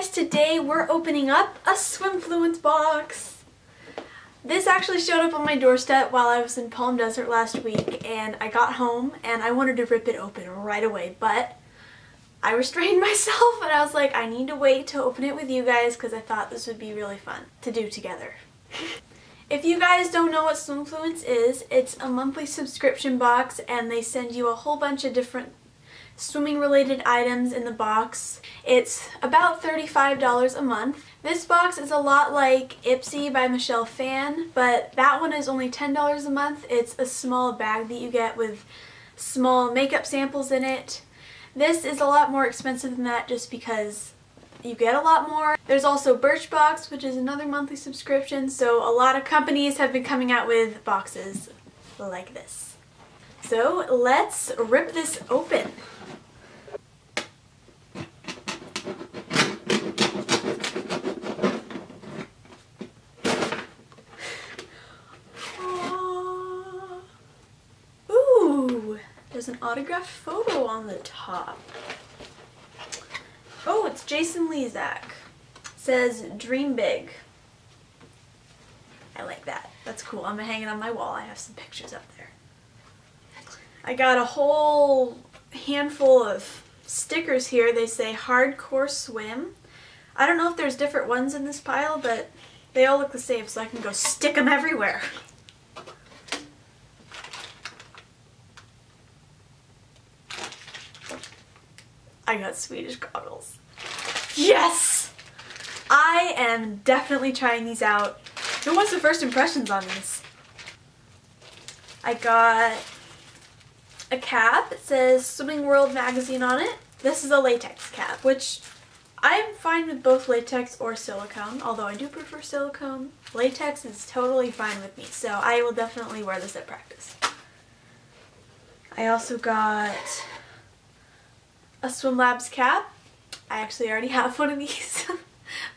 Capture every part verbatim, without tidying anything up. guys, today we're opening up a Swimfluence box. This actually showed up on my doorstep while I was in Palm Desert last week, and I got home and I wanted to rip it open right away, but I restrained myself and I was like, I need to wait to open it with you guys because I thought this would be really fun to do together. If you guys don't know what Swimfluence is, it's a monthly subscription box and they send you a whole bunch of different swimming related items in the box. It's about thirty-five dollars a month. This box is a lot like Ipsy by Michelle Phan, but that one is only ten dollars a month. It's a small bag that you get with small makeup samples in it. This is a lot more expensive than that just because you get a lot more. There's also Birchbox, which is another monthly subscription, so a lot of companies have been coming out with boxes like this. So let's rip this open. Oh. Ooh, there's an autographed photo on the top. Oh, it's Jason Lezak. It says, "Dream big." I like that. That's cool. I'm gonna hang it on my wall. I have some pictures up there. I got a whole handful of stickers here. They say Hardcore Swim. I don't know if there's different ones in this pile, but they all look the same, so I can go stick them everywhere. I got Swedish goggles. Yes! I am definitely trying these out. Who wants the first impressions on these? I got a cap. It says Swimming World magazine on it. This is a latex cap, which I'm fine with both latex or silicone, although I do prefer silicone. Latex is totally fine with me, so I will definitely wear this at practice. I also got a Swim Labs cap. I actually already have one of these,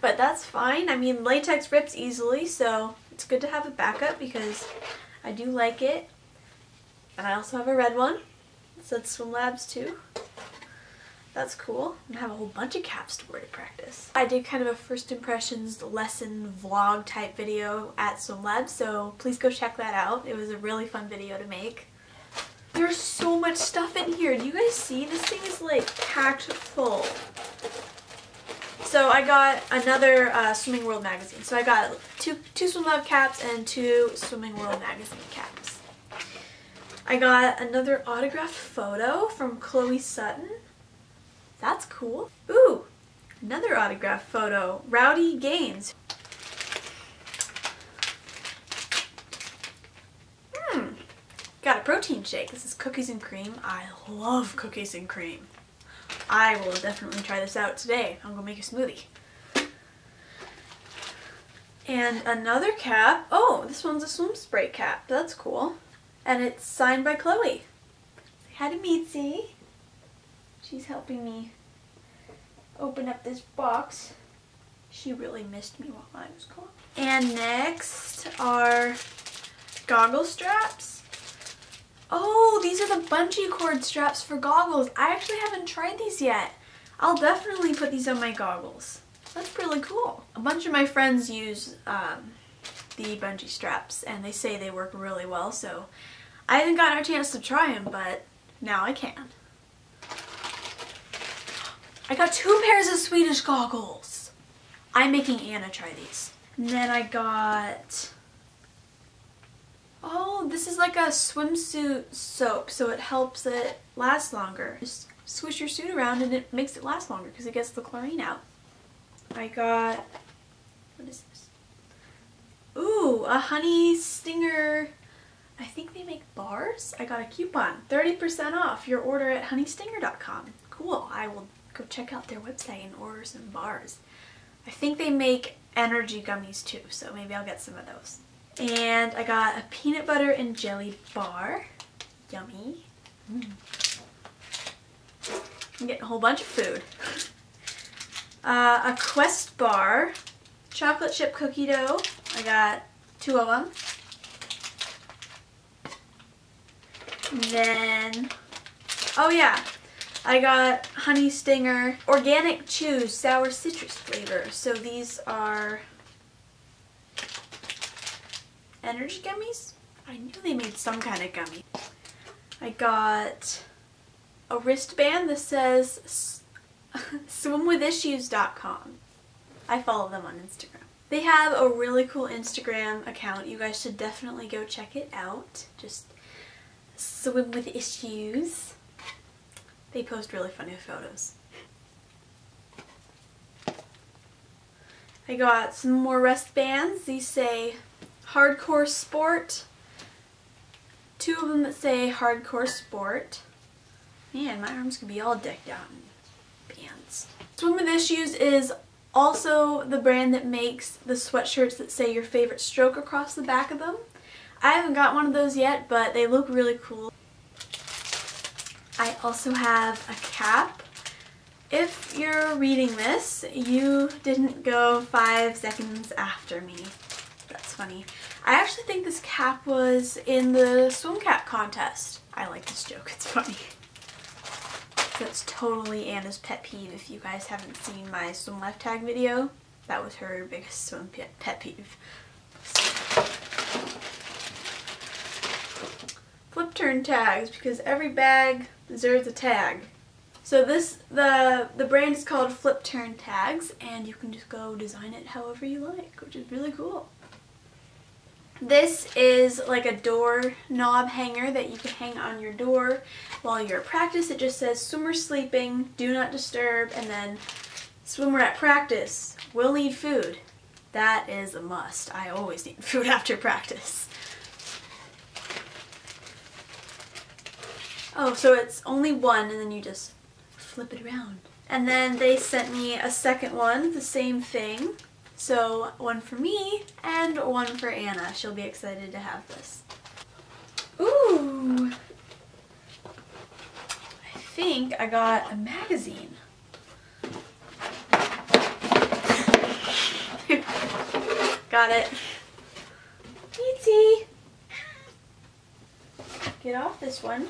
but that's fine. I mean, latex rips easily, so it's good to have a backup because I do like it. And I also have a red one. It says Swim Labs too. That's cool. I have a whole bunch of caps to wear to practice. I did kind of a first impressions lesson vlog type video at Swim Labs, so please go check that out. It was a really fun video to make. There's so much stuff in here. Do you guys see? This thing is like packed full. So I got another uh, Swimming World magazine. So I got two, two Swim Lab caps and two Swimming World magazine caps. I got another autographed photo from Chloe Sutton. That's cool. Ooh, another autographed photo. Rowdy Gaines. Got a protein shake. This is cookies and cream. I love cookies and cream. I will definitely try this out today. I'm gonna make a smoothie. And another cap. Oh, this one's a swim spray cap. That's cool. And it's signed by Chloe. Say hi to Mitzi. She's helping me open up this box. She really missed me while I was gone. And next are goggle straps. Oh, these are the bungee cord straps for goggles. I actually haven't tried these yet. I'll definitely put these on my goggles. That's really cool. A bunch of my friends use um, the bungee straps and they say they work really well, so I haven't gotten a chance to try them, but now I can. I got two pairs of Swedish goggles. I'm making Anna try these. And then I got... Oh, this is like a swimsuit soap, so it helps it last longer. Just swish your suit around and it makes it last longer because it gets the chlorine out. I got, what is this? Ooh, a Honey Stinger, I think they make bars? I got a coupon, thirty percent off your order at honey stinger dot com. Cool, I will go check out their website and order some bars. I think they make energy gummies too, so maybe I'll get some of those. And I got a peanut butter and jelly bar. Yummy. Mm. I'm getting a whole bunch of food. Uh, a Quest bar. Chocolate chip cookie dough. I got two of them. And then, oh yeah, I got Honey Stinger Organic Chews Sour Citrus Flavor. So these are energy gummies? I knew they made some kind of gummy. I got a wristband that says swim with issues dot com. I follow them on Instagram. They have a really cool Instagram account. You guys should definitely go check it out. Just Swim With Issues. They post really funny photos. I got some more wristbands. These say Hardcore Sport. Two of them that say Hardcore Sport. Man, my arms could be all decked out in bands. Swim With Issues is also the brand that makes the sweatshirts that say your favorite stroke across the back of them. I haven't got one of those yet, but they look really cool. I also have a cap. If you're reading this, you didn't go five seconds after me. That's funny. I actually think this cap was in the swim cap contest. I like this joke, it's funny. That's totally Anna's pet peeve. If you guys haven't seen my swim life tag video, that was her biggest swim pe pet peeve. Flip turn tags, because every bag deserves a tag. So this the the brand is called Flip Turn Tags, and you can just go design it however you like, which is really cool. This is like a door knob hanger that you can hang on your door while you're at practice. It just says swimmer sleeping, do not disturb, and then swimmer at practice will need food. That is a must. I always need food after practice. Oh, so it's only one and then you just flip it around. And then they sent me a second one, the same thing. So one for me and one for Anna. She'll be excited to have this. Ooh! I think I got a magazine. Got it. Itsy! Get off this one.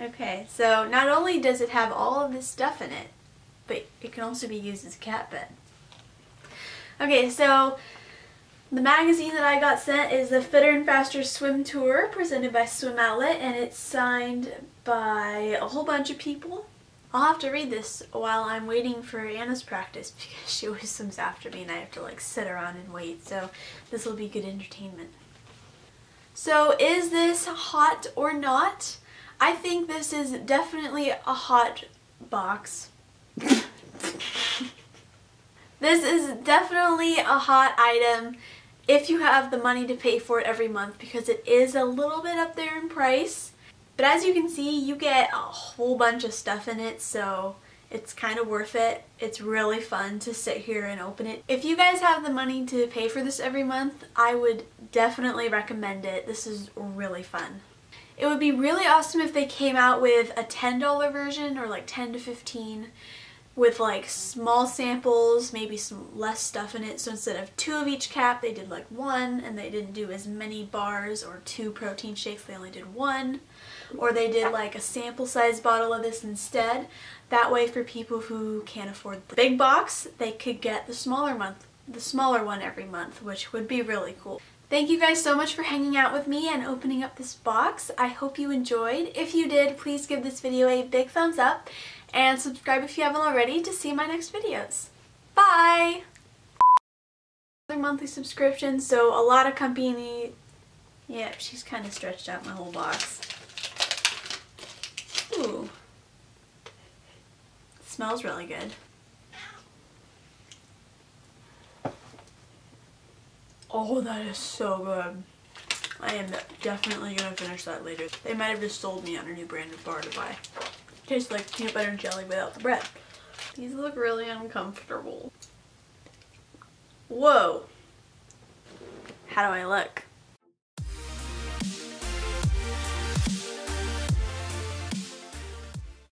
Okay, so not only does it have all of this stuff in it, but it can also be used as a cat bed. Okay, so the magazine that I got sent is the Fitter and Faster Swim Tour presented by Swim Outlet, and it's signed by a whole bunch of people. I'll have to read this while I'm waiting for Anna's practice because she always swims after me and I have to like sit around and wait, so this will be good entertainment. So is this hot or not? I think this is definitely a hot box. This is definitely a hot item if you have the money to pay for it every month because it is a little bit up there in price. But as you can see, you get a whole bunch of stuff in it, so it's kind of worth it. It's really fun to sit here and open it. If you guys have the money to pay for this every month, I would definitely recommend it. This is really fun. It would be really awesome if they came out with a ten dollar version or like ten to fifteen with like small samples, maybe some less stuff in it. So instead of two of each cap, they did like one, and they didn't do as many bars or two protein shakes, they only did one. Or they did like a sample size bottle of this instead. That way for people who can't afford the big box, they could get the smaller month, the smaller one every month, which would be really cool. Thank you guys so much for hanging out with me and opening up this box. I hope you enjoyed. If you did, please give this video a big thumbs up and subscribe if you haven't already to see my next videos. Bye! Another monthly subscription, so a lot of company... Yep, she's kind of stretched out my whole box. Ooh. It smells really good. Oh, that is so good. I am definitely going to finish that later. They might have just sold me on a new brand of bar to buy. It tastes like peanut butter and jelly without the bread. These look really uncomfortable. Whoa. How do I look?